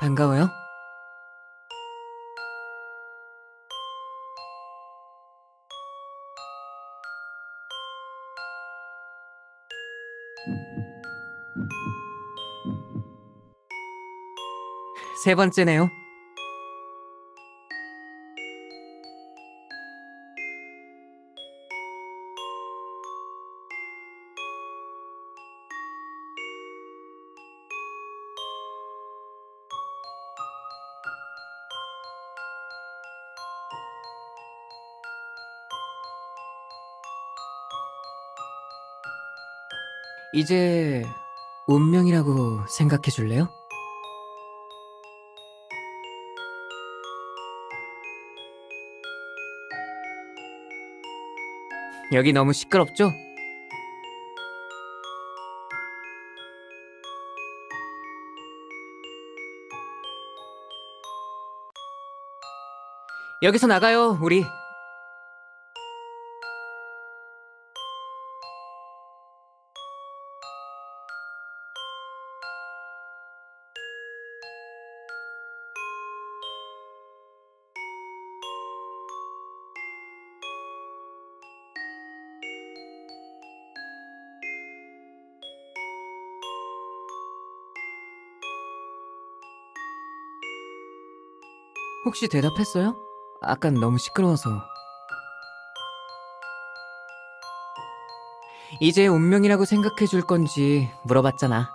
반가워요. 세 번째네요. 이제 운명이라고 생각해 줄래요? 여기 너무 시끄럽죠? 여기서 나가요, 우리. 혹시 대답했어요? 아깐 너무 시끄러워서. 이제 운명이라고 생각해줄 건지 물어봤잖아.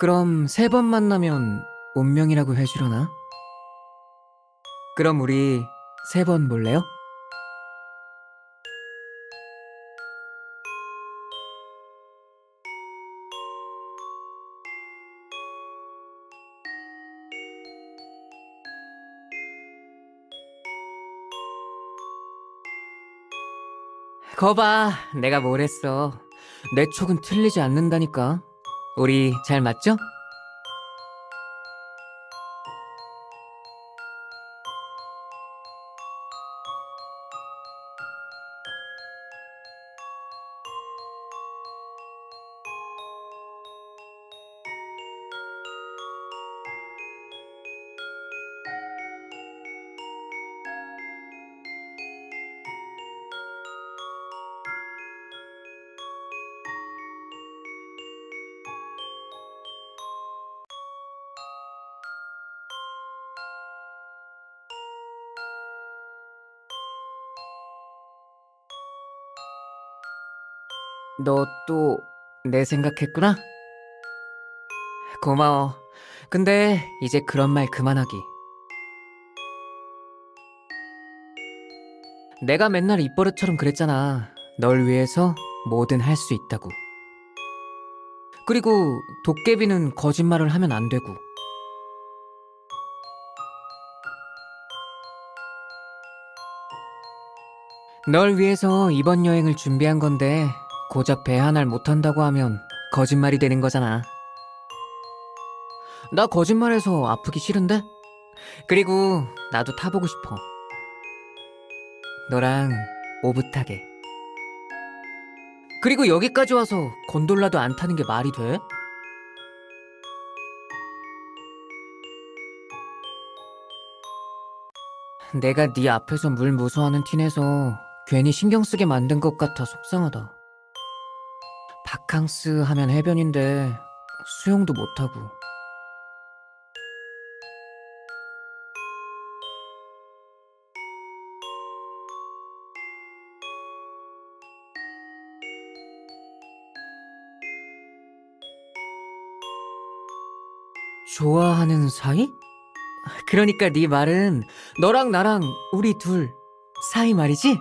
그럼 세 번 만나면 운명이라고 해주려나? 그럼 우리 세 번 볼래요? 거봐, 내가 뭘 했어. 내 촉은 틀리지 않는다니까. 우리 잘 맞죠? 너 또 내 생각했구나? 고마워. 근데 이제 그런 말 그만하기. 내가 맨날 입버릇처럼 그랬잖아. 널 위해서 뭐든 할 수 있다고. 그리고 도깨비는 거짓말을 하면 안 되고. 널 위해서 이번 여행을 준비한 건데 고작 배 하나를 못한다고 하면 거짓말이 되는 거잖아. 나 거짓말해서 아프기 싫은데? 그리고 나도 타보고 싶어. 너랑 오붓하게. 그리고 여기까지 와서 곤돌라도 안 타는 게 말이 돼? 내가 네 앞에서 물 무서워하는 티 내서 괜히 신경 쓰게 만든 것 같아 속상하다. 바캉스 하면 해변인데 수영도 못하고. 좋아하는 사이? 그러니까 네 말은 너랑 나랑 우리 둘 사이 말이지?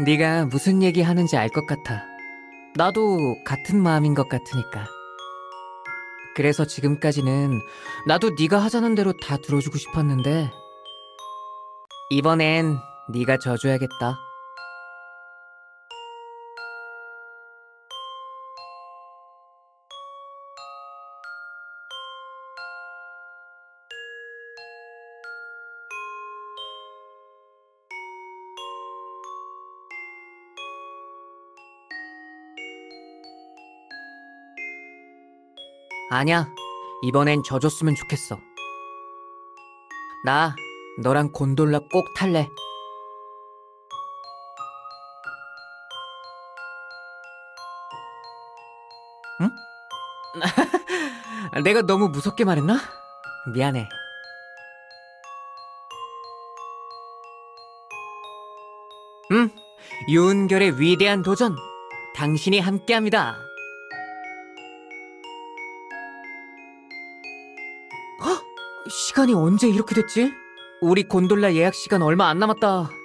네가 무슨 얘기하는지 알 것 같아. 나도 같은 마음인 것 같으니까. 그래서 지금까지는 나도 네가 하자는 대로 다 들어주고 싶었는데 이번엔 네가 져줘야겠다. 아냐, 이번엔 져줬으면 좋겠어. 나 너랑 곤돌라 꼭 탈래. 응? 내가 너무 무섭게 말했나? 미안해. 응, 유은결의 위대한 도전, 당신이 함께합니다. 시간이 언제 이렇게 됐지? 우리 곤돌라 예약 시간 얼마 안 남았다.